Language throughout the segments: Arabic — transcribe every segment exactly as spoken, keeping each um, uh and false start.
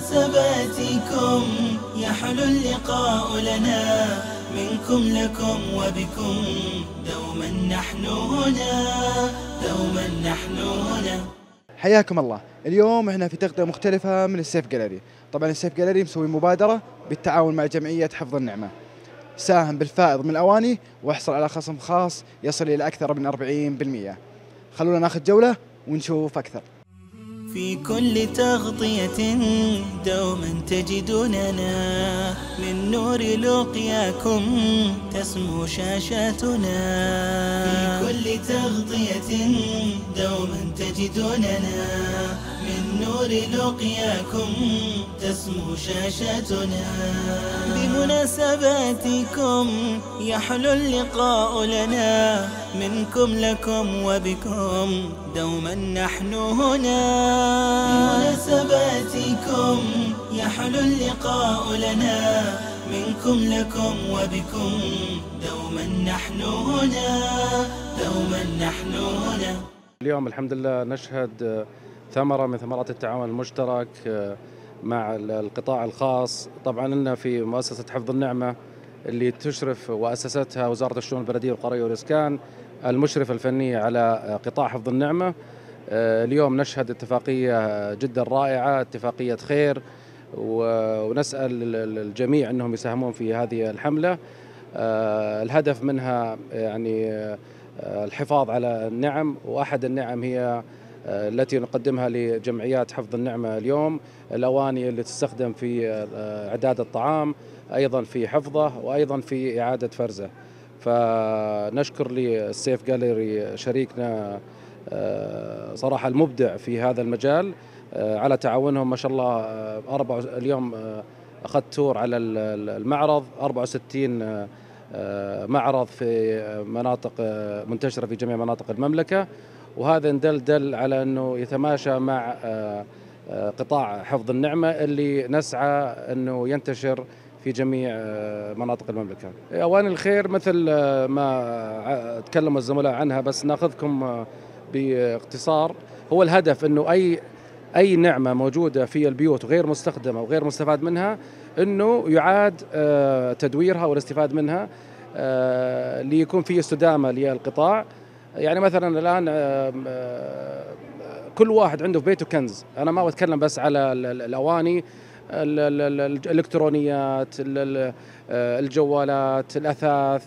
مناسباتكم يحلو اللقاء لنا، منكم لكم وبكم، دوما نحن هنا، دوما نحن هنا. حياكم الله. اليوم احنا في تغطية مختلفة من السيف غاليري. طبعا السيف غاليري مسوي مبادرة بالتعاون مع جمعية حفظ النعمة، ساهم بالفائض من الأواني واحصل على خصم خاص يصل إلى أكثر من أربعين بالمئة. خلونا ناخذ جولة ونشوف أكثر. في كل تغطية دوما تجدوننا، من نور لقياكم تسمو شاشاتنا. في كل تغطية دوما تجدوننا، من نور لقياكم تسمو شاشاتنا. بمناسباتكم يحلو اللقاء لنا، منكم لكم وبكم، دوما نحن هنا. بمناسباتكم يحلو اللقاء لنا، منكم لكم وبكم، دوما نحن هنا، دوما نحن هنا. اليوم الحمد لله نشهد ثمرة من ثمرات التعاون المشترك مع القطاع الخاص. طبعا لنا في مؤسسة حفظ النعمة اللي تشرف وأسستها وزارة الشؤون البلدية والقرية والإسكان، المشرف الفني على قطاع حفظ النعمة. اليوم نشهد اتفاقية جدا رائعة، اتفاقية خير، ونسأل الجميع أنهم يساهمون في هذه الحملة. الهدف منها يعني الحفاظ على النعم، وأحد النعم هي التي نقدمها لجمعيات حفظ النعمة اليوم، الأواني اللي تستخدم في إعداد الطعام، أيضا في حفظه، وأيضا في إعادة فرزه. فنشكر للسيف غاليري شريكنا صراحة المبدع في هذا المجال على تعاونهم. ما شاء الله أربع اليوم أخذت تور على المعرض، أربعة وستين معرض في مناطق منتشرة في جميع مناطق المملكة، وهذا دلدل على أنه يتماشى مع قطاع حفظ النعمة اللي نسعى أنه ينتشر في جميع مناطق المملكة. أواني الخير مثل ما تكلموا الزملاء عنها، بس ناخذكم باختصار. هو الهدف أنه أي أي نعمة موجودة في البيوت وغير مستخدمة وغير مستفاد منها أنه يعاد تدويرها والاستفاد منها ليكون في استدامة للقطاع. يعني مثلا الآن كل واحد عنده في بيته كنز. أنا ما أتكلم بس على الأواني، الإلكترونيات، الجوالات، الأثاث،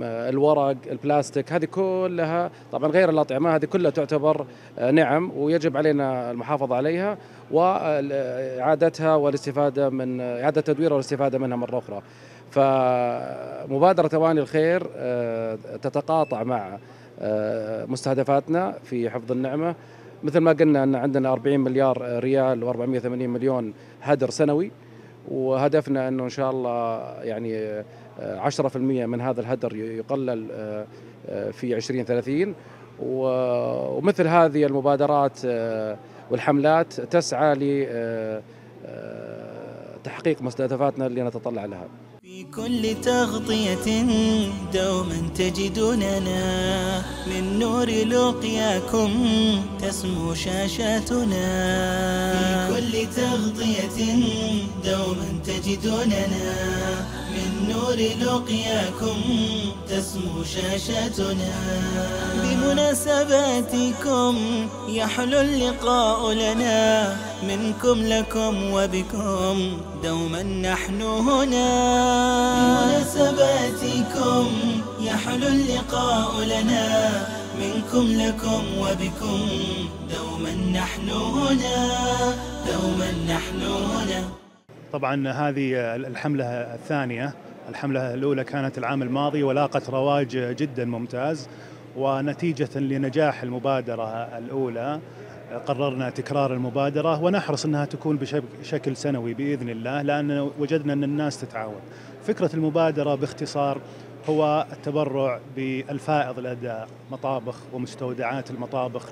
الورق، البلاستيك، هذه كلها طبعا غير الأطعمة، هذه كلها تعتبر نعم ويجب علينا المحافظة عليها وإعادتها والاستفادة من إعادة تدويرها والاستفادة منها مرة أخرى. فمبادرة أواني الخير تتقاطع مع مستهدفاتنا في حفظ النعمة. مثل ما قلنا أن عندنا أربعين مليار ريال وأربعمئة وثمانين مليون هدر سنوي، وهدفنا أنه إن شاء الله يعني عشرة بالمئة من هذا الهدر يقلل في عشرين ثلاثين. ومثل هذه المبادرات والحملات تسعى لتحقيق مستهدفاتنا اللي نتطلع لها. في كل تغطية دوما تجدوننا، من نور لقياكم تسمو شاشاتنا. في كل تغطية دوما تجدوننا، من نور لقياكم تسمو شاشاتنا. بمناسباتكم يحلو اللقاء لنا، منكم لكم وبكم، دوما نحن هنا. بمناسباتكم يحلو اللقاء لنا، منكم لكم وبكم، دوما نحن هنا، دوما نحن هنا. طبعا هذه الحملة الثانية، الحملة الأولى كانت العام الماضي ولاقت رواج جدا ممتاز، ونتيجة لنجاح المبادرة الأولى قررنا تكرار المبادرة، ونحرص أنها تكون بشكل سنوي بإذن الله، لأن وجدنا أن الناس تتعاون. فكرة المبادرة باختصار هو التبرع بالفائض لدى مطابخ ومستودعات المطابخ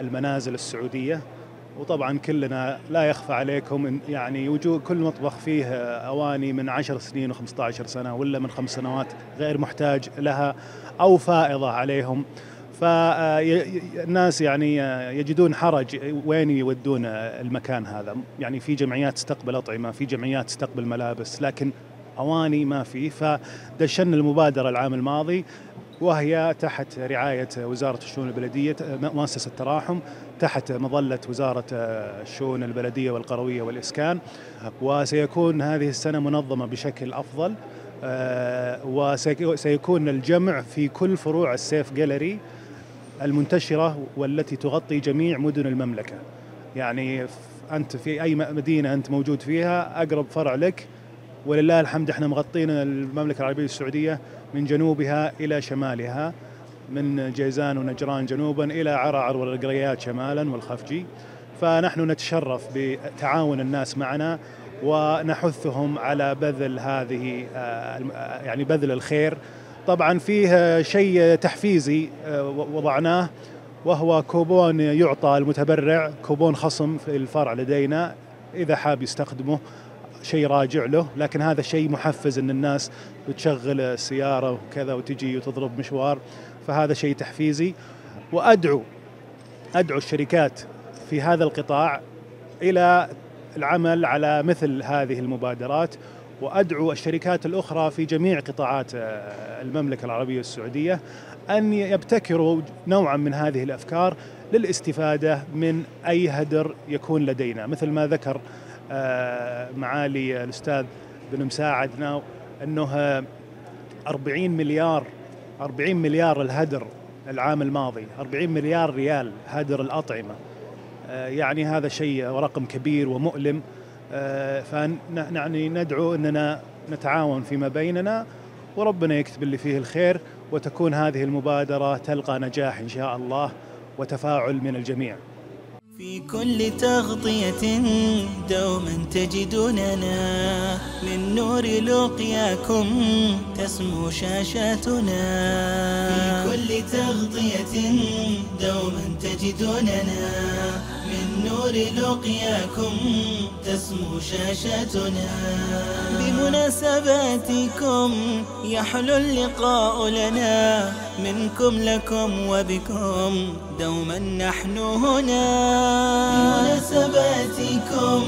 للمنازل السعودية. وطبعا كلنا لا يخفى عليكم يعني وجود كل مطبخ فيه أواني من عشر سنين وخمسة عشر سنة ولا من خمس سنوات غير محتاج لها أو فائضة عليهم. فالناس يعني يجدون حرج وين يودون المكان هذا. يعني في جمعيات تستقبل أطعمة، في جمعيات تستقبل ملابس، لكن أواني ما في. فدشن المبادرة العام الماضي وهي تحت رعاية وزارة الشؤون البلدية، مؤسسة التراحم تحت مظلة وزارة الشؤون البلدية والقروية والإسكان، وسيكون هذه السنة منظمة بشكل أفضل، وسيكون الجمع في كل فروع السيف غاليري المنتشرة والتي تغطي جميع مدن المملكة. يعني أنت في أي مدينة أنت موجود فيها أقرب فرع لك، ولله الحمد احنا مغطين المملكة العربية السعودية من جنوبها إلى شمالها، من جيزان ونجران جنوبا إلى عرعر والقريات شمالا والخفجي. فنحن نتشرف بتعاون الناس معنا ونحثهم على بذل هذه يعني بذل الخير. طبعا فيه شيء تحفيزي وضعناه، وهو كوبون يعطى المتبرع، كوبون خصم في الفرع لدينا إذا حاب يستخدمه، شيء راجع له. لكن هذا شيء محفز ان الناس بتشغل السياره وكذا وتجي وتضرب مشوار، فهذا شيء تحفيزي. وادعو ادعو الشركات في هذا القطاع الى العمل على مثل هذه المبادرات، وادعو الشركات الاخرى في جميع قطاعات المملكه العربيه السعوديه ان يبتكروا نوعا من هذه الافكار للاستفاده من اي هدر يكون لدينا. مثل ما ذكر معالي الأستاذ بن مساعدنا أنه أربعين مليار الهدر العام الماضي، أربعين مليار ريال هدر الأطعمة. يعني هذا شيء ورقم كبير ومؤلم. فنعني ندعو أننا نتعاون فيما بيننا وربنا يكتب اللي فيه الخير، وتكون هذه المبادرة تلقى نجاح إن شاء الله وتفاعل من الجميع. في كل تغطية دوما تجدوننا، من نور لقياكم تسمو شاشاتنا. في كل تغطية دوما تجدوننا، من نور لقياكم تسمو شاشاتنا. بمناسباتكم يحلو اللقاء لنا، منكم لكم وبكم دوما نحن هنا. بمناسباتكم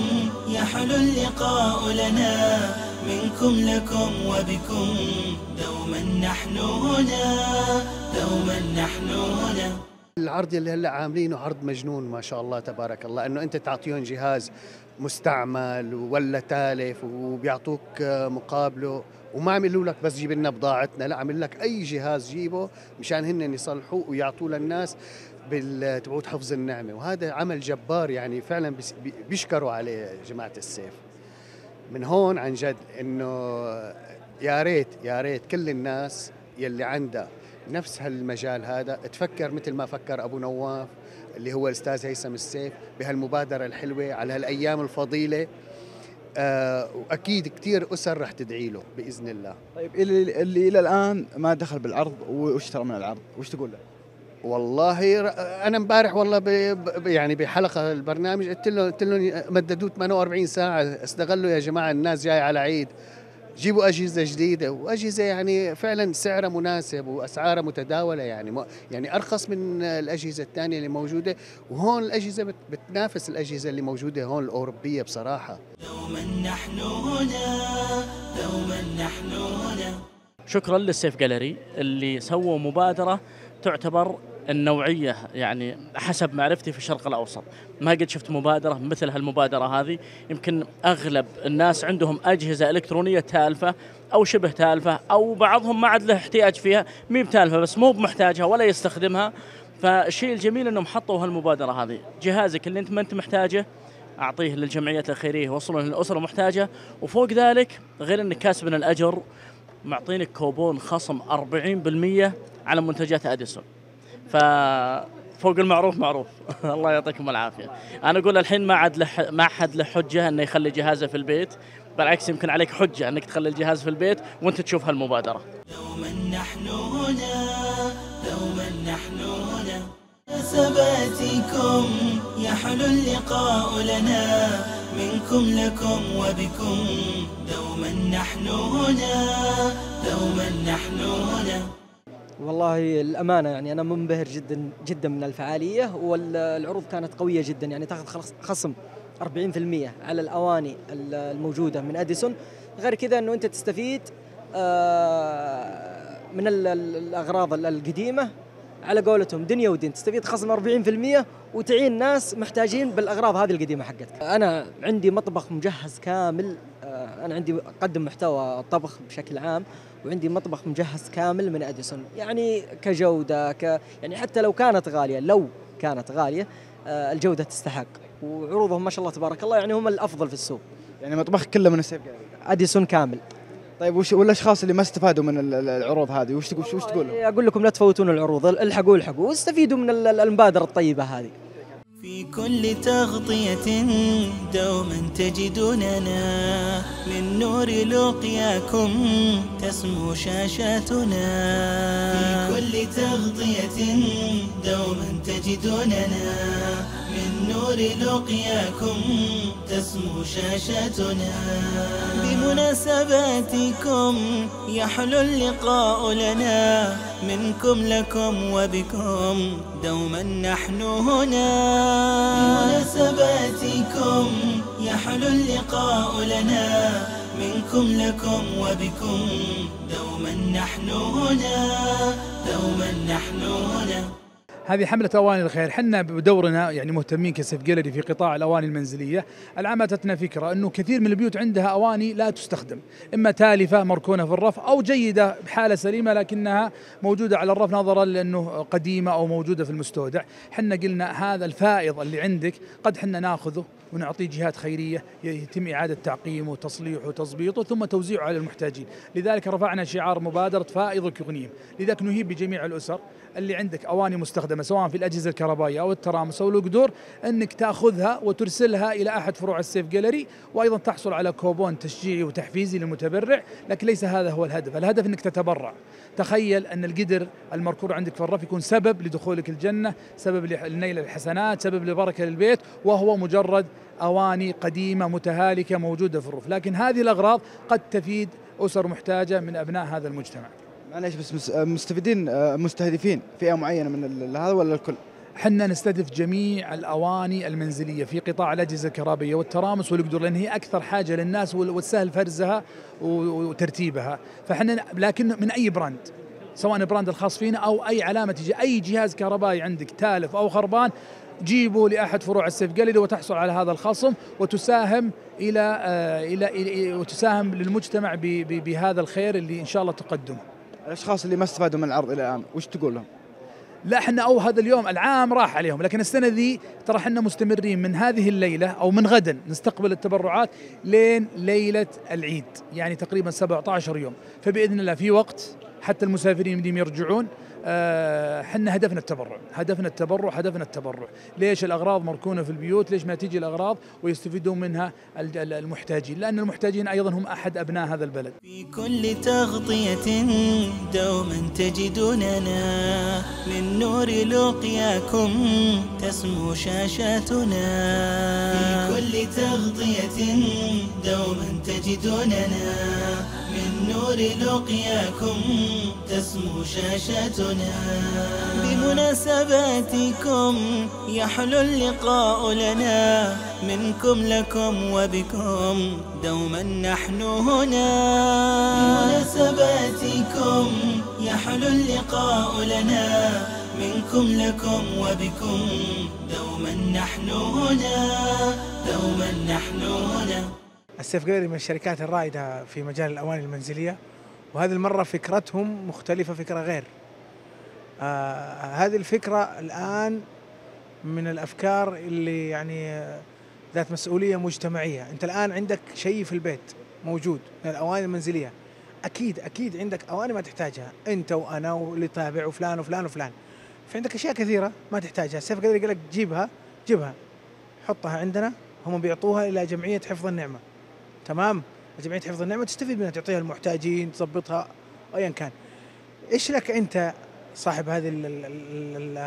يحلو اللقاء لنا، منكم لكم وبكم دوما نحن هنا، دوما نحن هنا. العرض اللي هلا عاملينه عرض مجنون ما شاء الله تبارك الله، انه انت تعطيهم جهاز مستعمل ولا تالف وبيعطوك مقابله، وما عملوا لك بس جيب لنا بضاعتنا، لا عمل لك اي جهاز جيبه مشان هن يصلحوه ويعطوه للناس بالتبعوت حفظ النعمه. وهذا عمل جبار، يعني فعلا بيشكروا عليه جماعه السيف من هون عن جد. انه يا ريت يا ريت كل الناس يلي عندها نفس هالمجال هذا تفكر مثل ما فكر ابو نواف اللي هو الاستاذ هيثم السيف بهالمبادره الحلوه على هالايام الفضيله. آه واكيد كثير اسر رح تدعي له باذن الله. طيب اللي, اللي الى الان ما دخل بالعرض واشترى من العرض، وش تقول له؟ والله انا امبارح والله يعني بحلقه البرنامج قلت له قلت له مددوه ثمانية وأربعين ساعة، استغلوا يا جماعه، الناس جايه على عيد، جيبوا أجهزة جديدة وأجهزة يعني فعلا سعرها مناسب وأسعارها متداولة، يعني يعني أرخص من الأجهزة الثانية اللي موجودة. وهون الأجهزة بتنافس الأجهزة اللي موجودة هون الأوروبية بصراحة. دوما نحن هنا، دوما نحن هنا. شكرا للسيف غاليري اللي سووا مبادرة تعتبر النوعية، يعني حسب معرفتي في الشرق الأوسط ما قد شفت مبادرة مثل هالمبادرة هذه. يمكن أغلب الناس عندهم أجهزة إلكترونية تالفة أو شبه تالفة، أو بعضهم ما عاد له احتياج فيها، مي بتالفة بس مو بمحتاجها ولا يستخدمها. فالشيء الجميل أنهم حطوا هالمبادرة هذه، جهازك اللي أنت ما أنت محتاجه أعطيه للجمعيات الخيرية، وصلوا للأسرة محتاجة، وفوق ذلك غير أنك كاسب من الأجر معطينك كوبون خصم أربعين بالمئة على منتجات أديسون، ففوق المعروف معروف. الله يعطيكم العافيه. انا اقول الحين ما عاد لح... ما حد له حجه انه يخلي جهازه في البيت، بالعكس يمكن عليك حجه انك تخلي الجهاز في البيت وانت تشوف هالمبادره. دوما نحن هنا، دوما نحن هنا. بمناسباتكم يحلو اللقاء لنا، منكم لكم وبكم دوما نحن هنا، دوما نحن هنا. والله الأمانة يعني أنا منبهر جدا جدا من الفعالية، والعروض كانت قوية جدا، يعني تاخذ خلاص خصم أربعين بالمئة على الأواني الموجودة من أديسون، غير كذا أنه أنت تستفيد من الأغراض القديمة على قولتهم دنيا ودين، تستفيد خصم أربعين بالمئة وتعين ناس محتاجين بالأغراض هذه القديمة حقتك. أنا عندي مطبخ مجهز كامل، أنا عندي أقدم محتوى طبخ بشكل عام، وعندي مطبخ مجهز كامل من أديسون، يعني كجودة ك يعني حتى لو كانت غالية لو كانت غالية الجودة تستحق، وعروضهم ما شاء الله تبارك الله يعني هم الأفضل في السوق. يعني مطبخ كله من السيف غاليري أديسون كامل. طيب وش والاشخاص اللي ما استفادوا من العروض هذه وش تقول وش تقول لهم؟ اقول لكم لا تفوتون العروض، الحقوا الحقوا واستفيدوا من المبادره الطيبه هذه. في كل تغطيه دوما تجدوننا، من نور لقياكم تسمو شاشاتنا. في كل تغطيه دوما تجدوننا، من نور لقياكم تسمو شاشاتنا. بمناسباتكم يحلو اللقاء لنا، منكم لكم وبكم دوما نحن هنا. بمناسباتكم يحلو اللقاء لنا، منكم لكم وبكم دوما نحن هنا، دوما نحن هنا. هذه حملة أواني الخير، حنا بدورنا يعني مهتمين كسيف غاليري في قطاع الأواني المنزلية. العام أتتنا فكرة أنه كثير من البيوت عندها أواني لا تستخدم، إما تالفة مركونة في الرف أو جيدة بحالة سليمة لكنها موجودة على الرف نظرا لأنه قديمة أو موجودة في المستودع. حنا قلنا هذا الفائض اللي عندك قد حنا ناخذه ونعطيه جهات خيرية يتم إعادة تعقيمه وتصليحه وتظبيطه ثم توزيعه على المحتاجين. لذلك رفعنا شعار مبادرة فائضك يغنيهم، لذلك نهيب بجميع الأسر اللي عندك أواني مستخدمة سواء في الأجهزة الكهربائية أو الترامس أو القدور أنك تأخذها وترسلها إلى أحد فروع السيف غاليري، وأيضا تحصل على كوبون تشجيعي وتحفيزي للمتبرع. لكن ليس هذا هو الهدف، الهدف أنك تتبرع. تخيل أن القدر المركور عندك في الرف يكون سبب لدخولك الجنة، سبب لنيل الحسنات، سبب لبركة للبيت، وهو مجرد أواني قديمة متهالكة موجودة في الرف. لكن هذه الأغراض قد تفيد أسر معتاجة من أبناء هذا المجتمع. معليش بس مستفيدين مستهدفين فئة معينة من هذا ولا الكل؟ حنا نستهدف جميع الأواني المنزلية في قطاع الأجهزة الكهربائية والترامس والقدور، لأن هي أكثر حاجة للناس والسهل فرزها وترتيبها. فحنا لكن من أي براند، سواء براند الخاص فينا أو أي علامة تجي، أي جهاز كهربائي عندك تالف أو خربان جيبه لأحد فروع السيف غاليري وتحصل على هذا الخصم وتساهم إلى إلى وتساهم للمجتمع بهذا الخير اللي إن شاء الله تقدمه. الاشخاص اللي ما استفادوا من العرض الى الان وش تقول لهم؟ لا احنا او هذا اليوم العام راح عليهم، لكن السنه ذي ترى احنا مستمرين من هذه الليله او من غدا نستقبل التبرعات لين ليله العيد، يعني تقريبا سبعة عشر يوم، فباذن الله في وقت حتى المسافرين بدهم يرجعون. احنا هدفنا التبرع، هدفنا التبرع، هدفنا التبرع. ليش الأغراض مركونة في البيوت؟ ليش ما تيجي الأغراض ويستفيدون منها المحتاجين؟ لأن المحتاجين أيضا هم أحد أبناء هذا البلد. في كل تغطية دوما تجدوننا، من نور لقياكم تسمو شاشاتنا. في كل تغطية دوما تجدوننا، من نور لقياكم تسمو شاشاتنا. بمناسباتكم يحلو اللقاء لنا، منكم لكم وبكم دوما نحن هنا. بمناسباتكم يحلو اللقاء لنا، منكم لكم وبكم دوما نحن هنا، دوما نحن هنا. السيف غاليري من الشركات الرائدة في مجال الأواني المنزلية، وهذه المرة فكرتهم مختلفة، فكرة غير. آه هذه الفكرة الآن من الأفكار اللي يعني ذات مسؤولية مجتمعية. أنت الآن عندك شيء في البيت موجود من الأواني المنزلية، أكيد أكيد عندك أواني ما تحتاجها أنت وأنا واللي تابع وفلان وفلان وفلان، فعندك أشياء كثيرة ما تحتاجها. السيف غاليري يقول لك جيبها جيبها حطها عندنا، هم بيعطوها إلى جمعية حفظ النعمة. تمام، جمعية حفظ النعمة تستفيد منها، تعطيها المحتاجين، تضبطها أيا كان. إيش لك أنت صاحب هذه ال ال ال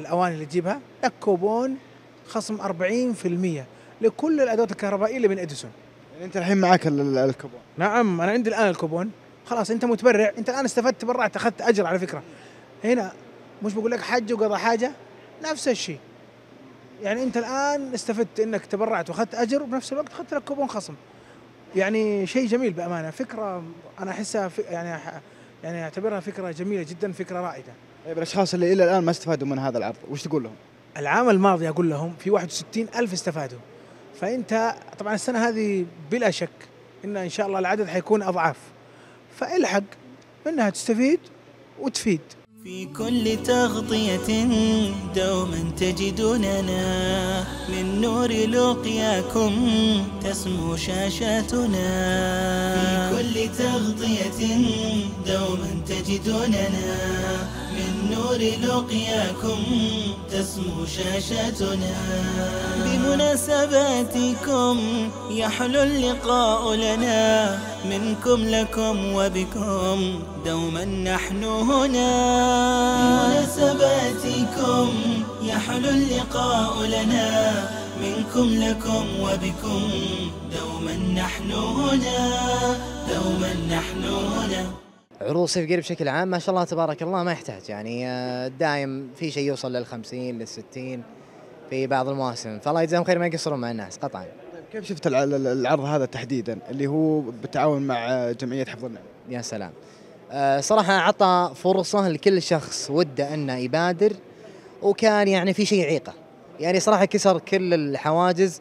الأواني اللي تجيبها؟ لك كوبون خصم أربعين بالمئة لكل الأدوات الكهربائية اللي من أديسون. يعني أنت الحين معك الكوبون؟ نعم أنا عندي الآن الكوبون، خلاص أنت متبرع، أنت الآن استفدت، تبرعت، أخذت أجر. على فكرة هنا مش بقول لك حج وقضى حاجه، نفس الشيء. يعني انت الان استفدت انك تبرعت واخذت اجر وبنفس الوقت اخذت لك كوبون خصم. يعني شيء جميل بامانه، فكره انا احسها يعني يعني اعتبرها فكره جميله جدا، فكره رائده. طيب الاشخاص اللي الى الان ما استفادوا من هذا العرض وش تقول لهم؟ العام الماضي اقول لهم في واحد وستين ألف استفادوا، فانت طبعا السنه هذه بلا شك ان ان شاء الله العدد حيكون اضعاف، فالحق انها تستفيد وتفيد. في كل تغطية دوما تجدوننا، من نور لقياكم تسمو شاشاتنا. في كل تغطية دوما تجدوننا، من نور لقياكم تسمو شاشاتنا. بمناسباتكم يحلو اللقاء لنا، منكم لكم وبكم دوما نحن هنا. بمناسباتكم يحلو اللقاء لنا، منكم لكم وبكم دوما نحن هنا، دوما نحن هنا. عروض الصيف قريب بشكل عام ما شاء الله تبارك الله ما يحتاج، يعني دايم في شيء يوصل للخمسين للستين في بعض المواسم، فالله يجزاهم خير ما يقصرون مع الناس قطعا. كيف شفت العرض هذا تحديدا اللي هو بالتعاون مع جمعية حفظ النعمة؟ يا سلام، صراحة أعطى فرصة لكل شخص وده أنه يبادر، وكان يعني في شيء عيقة، يعني صراحة كسر كل الحواجز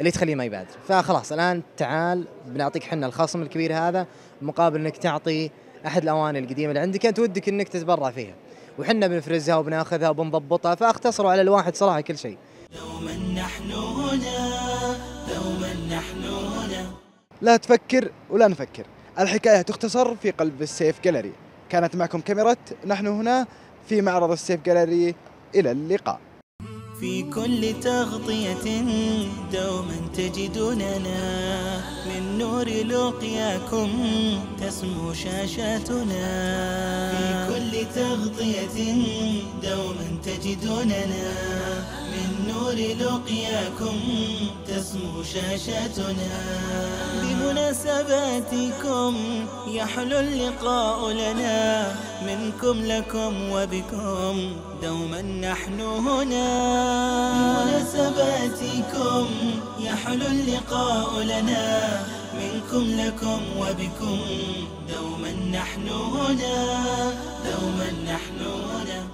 اللي تخليه ما يبادر، فخلاص الآن تعال بنعطيك حنا الخصم الكبير هذا مقابل أنك تعطي أحد الأواني القديمة اللي عندك أنت ودك أنك تتبرع فيها، وحنا بنفرزها وبناخذها وبنضبطها، فاختصروا على الواحد صراحة كل شيء. دوما نحن هنا، دوما نحن هنا. لا تفكر ولا نفكر، الحكاية تختصر في قلب السيف غاليري. كانت معكم كاميرا نحن هنا في معرض السيف غاليري، إلى اللقاء. في كل تغطية دوما تجدوننا، من نور لقياكم تسمو شاشاتنا. في كل تغطية دوما تجدوننا، من نور لقياكم تسمو شاشاتنا. بمناسباتكم يحلو اللقاء لنا، منكم لكم وبكم دوما نحن هنا. بمناسباتكم يحلو اللقاء لنا، منكم لكم وبكم دوما نحن هنا، دوما نحن هنا.